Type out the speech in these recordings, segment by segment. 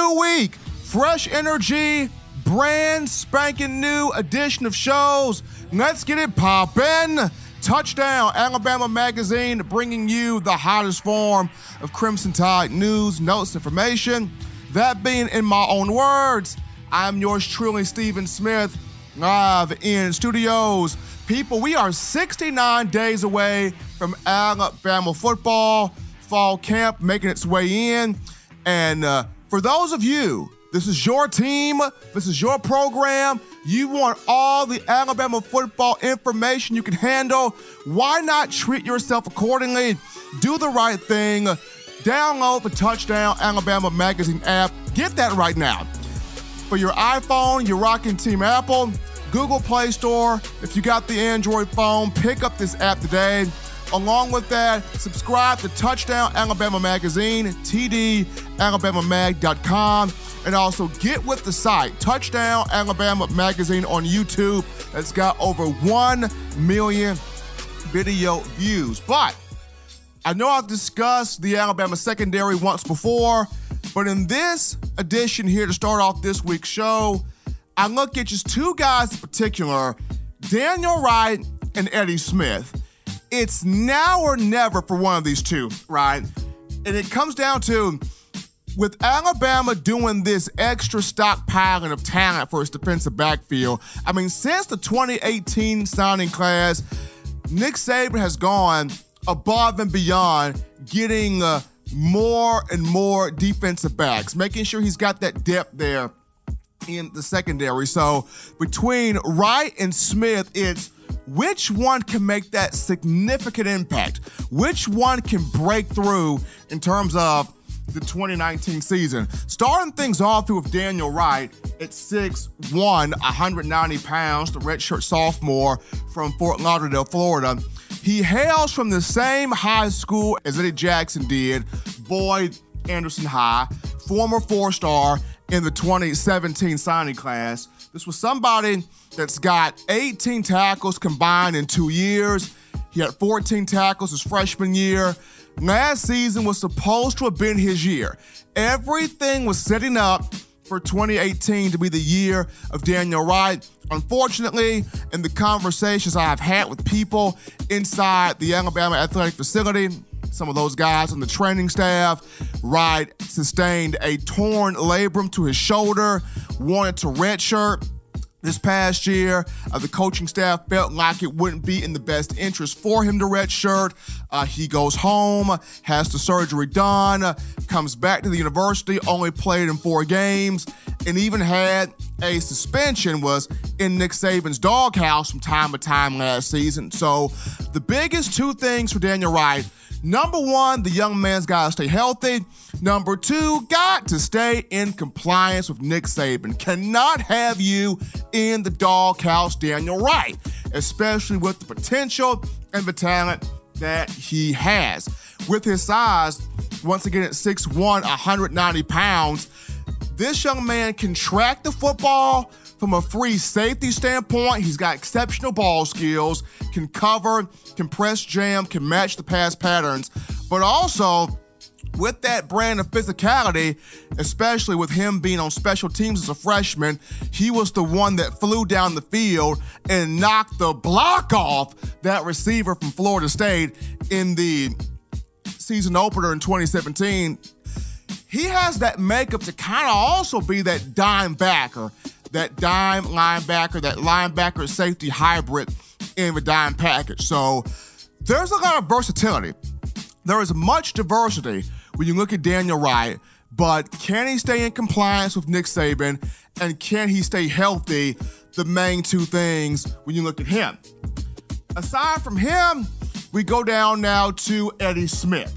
New week, fresh energy, brand spanking new edition of shows. Let's get it poppin'. Touchdown Alabama Magazine, bringing you the hottest form of Crimson Tide news, notes, information. That being in my own words, I'm yours truly, Stephen Smith, live in studios. People, we are 69 days away from Alabama football, fall camp making its way in. And for those of you, this is your team, this is your program, you want all the Alabama football information you can handle, why not treat yourself accordingly? Do the right thing. Download the Touchdown Alabama Magazine app. Get that right now. For your iPhone, you're rocking Team Apple. Google Play Store. If you got the Android phone, pick up this app today. Along with that, subscribe to Touchdown Alabama Magazine, tdalabamamag.com, and also get with the site, Touchdown Alabama Magazine on YouTube. That's got over 1 million video views. But I know I've discussed the Alabama secondary once before, but in this edition here to start off this week's show, I look at just two guys in particular, Daniel Wright and Eddie Smith. It's now or never for one of these two, right? And it comes down to, with Alabama doing this extra stockpiling of talent for its defensive backfield, I mean, since the 2018 signing class, Nick Saban has gone above and beyond getting more and more defensive backs, making sure he's got that depth there in the secondary. So between Wright and Smith, it's which one can make that significant impact? Which one can break through in terms of the 2019 season? Starting things off with Daniel Wright at 6'1", 190 pounds, the redshirt sophomore from Fort Lauderdale, Florida. He hails from the same high school as Eddie Jackson did, Boyd Anderson High, former four-star in the 2017 signing class. This was somebody that's got 18 tackles combined in 2 years. He had 14 tackles his freshman year. Last season was supposed to have been his year. Everything was setting up for 2018 to be the year of Daniel Wright. Unfortunately, in the conversations I have had with people inside the Alabama athletic facility, some of those guys on the training staff, Wright sustained a torn labrum to his shoulder, wanted to redshirt this past year. The coaching staff felt like it wouldn't be in the best interest for him to redshirt. He goes home, has the surgery done, comes back to the university, only played in 4 games, and even had a suspension, was in Nick Saban's doghouse from time to time last season. So the biggest two things for Daniel Wright: number one, the young man's got to stay healthy. Number two, got to stay in compliance with Nick Saban. Cannot have you in the doghouse, Daniel Wright, especially with the potential and the talent that he has. With his size, once again at 6'1", 190 pounds, this young man can track the football. From a free safety standpoint, he's got exceptional ball skills, can cover, can press jam, can match the pass patterns. But also, with that brand of physicality, especially with him being on special teams as a freshman, he was the one that flew down the field and knocked the block off that receiver from Florida State in the season opener in 2017. He has that makeup to kind of also be that dime backer, that dime linebacker, that linebacker safety hybrid in the dime package. So there's a lot of versatility. There is much diversity when you look at Daniel Wright, but can he stay in compliance with Nick Saban, and can he stay healthy? The main two things when you look at him. Aside from him, we go down now to Eddie Smith.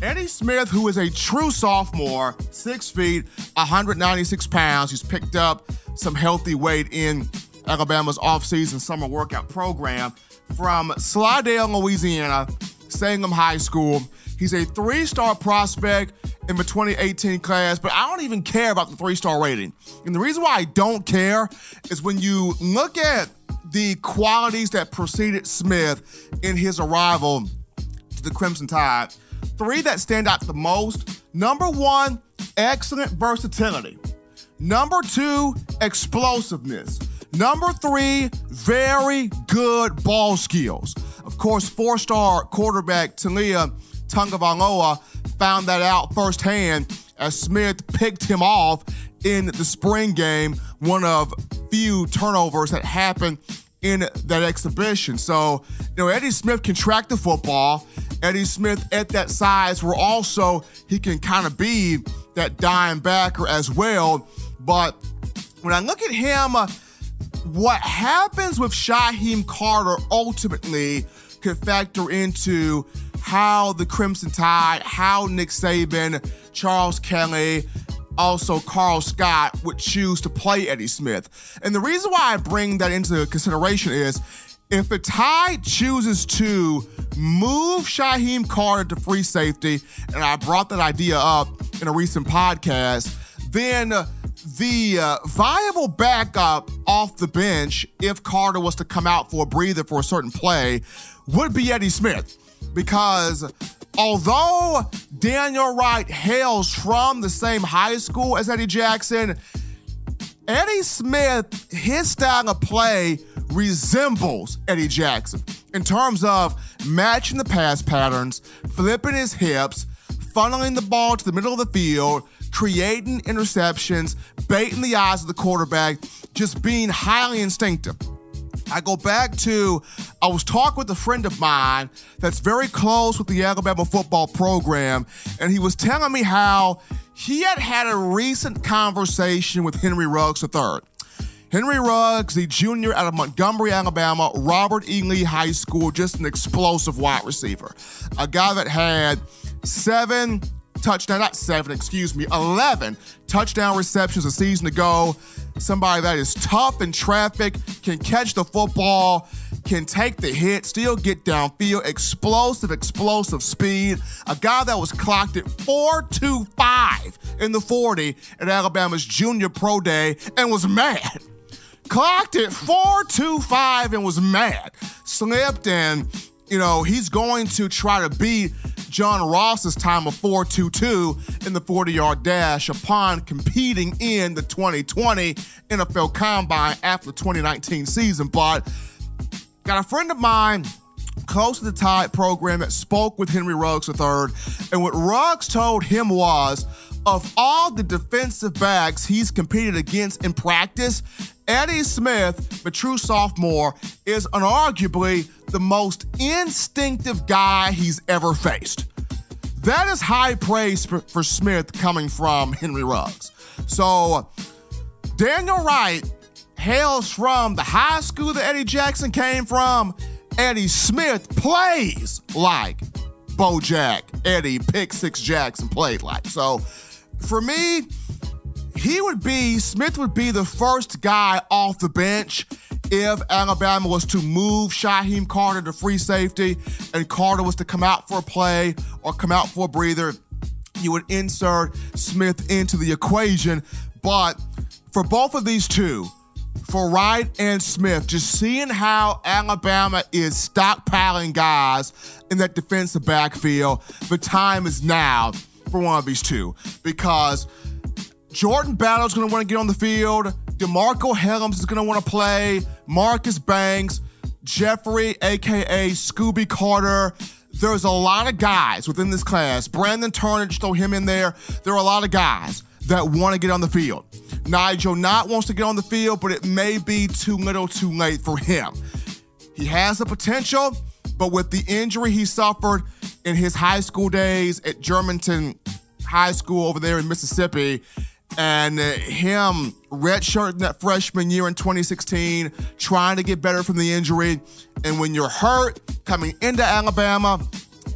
Eddie Smith, who is a true sophomore, 6 feet, 196 pounds. He's picked up some healthy weight in Alabama's offseason summer workout program from Slidell, Louisiana, Sangham High School. He's a 3-star prospect in the 2018 class, but I don't even care about the 3-star rating. And the reason why I don't care is when you look at the qualities that preceded Smith in his arrival to the Crimson Tide, three that stand out the most. Number one, excellent versatility. Number two, explosiveness. Number three, very good ball skills. Of course, four-star quarterback Tua Tagovailoa found that out firsthand as Smith picked him off in the spring game, one of few turnovers that happened in that exhibition. So, you know, Eddie Smith can track the football. Eddie Smith at that size where also he can kind of be that dime backer as well. But when I look at him, what happens with Shaheem Carter ultimately could factor into how the Crimson Tide, how Nick Saban, Charles Kelly, also Carl Scott would choose to play Eddie Smith. And the reason why I bring that into consideration is if the Tide chooses to move Shaheem Carter to free safety, and I brought that idea up in a recent podcast, then the viable backup off the bench, if Carter was to come out for a breather for a certain play, would be Eddie Smith. Because although Daniel Wright hails from the same high school as Eddie Jackson, Eddie Smith, his style of play resembles Eddie Jackson in terms of matching the pass patterns, flipping his hips, funneling the ball to the middle of the field, creating interceptions, baiting the eyes of the quarterback, just being highly instinctive. I go back to, I was talking with a friend of mine that's very close with the Alabama football program, and he was telling me how he had a recent conversation with Henry Ruggs III. Henry Ruggs, the junior out of Montgomery, Alabama, Robert E. Lee High School, just an explosive wide receiver. A guy that had 11 touchdown receptions a season ago. Somebody that is tough in traffic, can catch the football, can take the hit, still get downfield, explosive speed. A guy that was clocked at 4.25 in the 40 at Alabama's junior pro day and was mad. Clocked at 4.25 and was mad. Slipped, and, you know, he's going to try to beat John Ross's time of 4.22 in the 40-yard dash upon competing in the 2020 NFL Combine after the 2019 season. But got a friend of mine close to the Tide program that spoke with Henry Ruggs III, and what Ruggs told him was, of all the defensive backs he's competed against in practice, Eddie Smith, the true sophomore, is unarguably the most instinctive guy he's ever faced. That is high praise for Smith coming from Henry Ruggs. So Daniel Wright hails from the high school that Eddie Jackson came from. Eddie Smith plays like Bo Jack, Eddie Pick Six Jackson played like. So for me, Smith would be the first guy off the bench if Alabama was to move Shaheem Carter to free safety and Carter was to come out for a play or come out for a breather. You would insert Smith into the equation. But for both of these two, for Wright and Smith, just seeing how Alabama is stockpiling guys in that defensive backfield, the time is now for one of these two, because Jordan Battle is going to want to get on the field. DeMarco Helms is going to want to play. Marcus Banks, Jeffrey, a.k.a. Scooby Carter. There's a lot of guys within this class. Brandon Turnage, throw him in there. There are a lot of guys that want to get on the field. Nigel Knott wants to get on the field, but it may be too little too late for him. He has the potential, but with the injury he suffered in his high school days at Germantown High School over there in Mississippi, and him redshirting that freshman year in 2016, trying to get better from the injury. And when you're hurt coming into Alabama,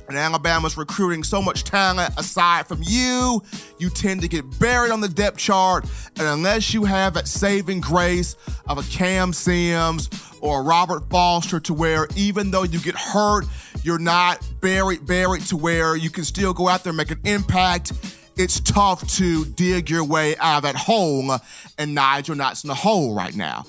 and Alabama's recruiting so much talent aside from you, you tend to get buried on the depth chart. And unless you have that saving grace of a Cam Sims or a Robert Foster, to where even though you get hurt, you're not buried to where you can still go out there and make an impact, it's tough to dig your way out of that hole. And Nigel Knott's in the hole right now.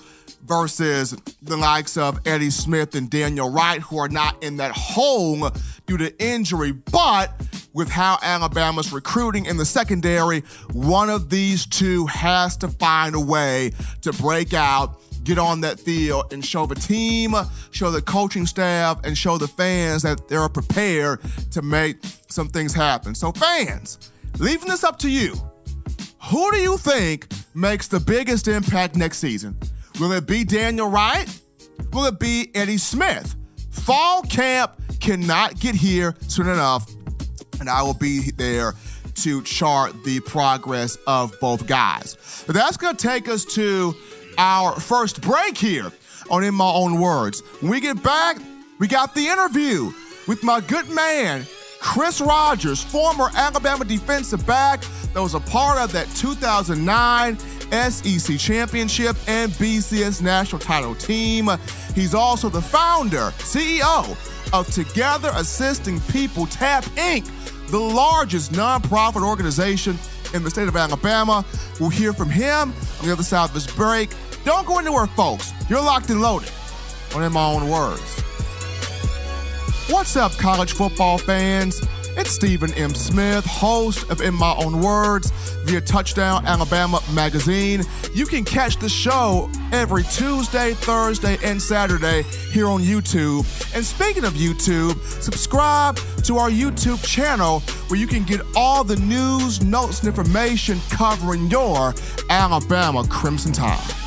versus the likes of Eddie Smith and Daniel Wright, who are not in that hole due to injury. But with how Alabama's recruiting in the secondary, one of these two has to find a way to break out, get on that field, and show the team, show the coaching staff, and show the fans that they're prepared to make some things happen. So fans, leaving this up to you, who do you think makes the biggest impact next season? Will it be Daniel Wright? Will it be Eddie Smith? Fall camp cannot get here soon enough, and I will be there to chart the progress of both guys. But that's going to take us to our first break here on In My Own Words. When we get back, we got the interview with my good man, Chris Rogers, former Alabama defensive back that was a part of that 2009 SEC Championship and BCS National Title team. He's also the founder, CEO of Together Assisting People, TAP Inc., the largest nonprofit organization in the state of Alabama. We'll hear from him on the other side of this break. Don't go anywhere, folks. You're locked and loaded on In My Own Words. What's up, college football fans? It's Stephen M. Smith, host of In My Own Words via Touchdown Alabama Magazine. You can catch the show every Tuesday, Thursday, and Saturday here on YouTube. And speaking of YouTube, subscribe to our YouTube channel where you can get all the news, notes, and information covering your Alabama Crimson Tide.